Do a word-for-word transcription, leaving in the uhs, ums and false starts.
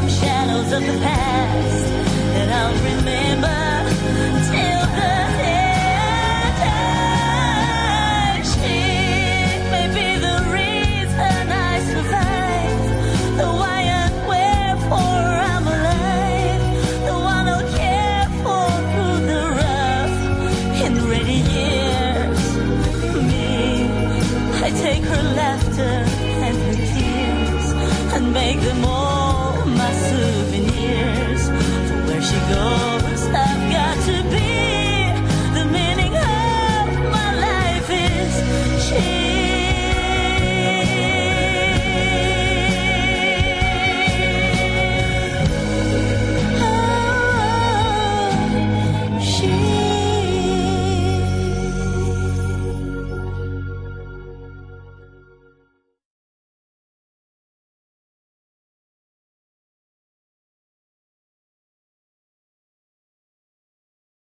Shadows of the past.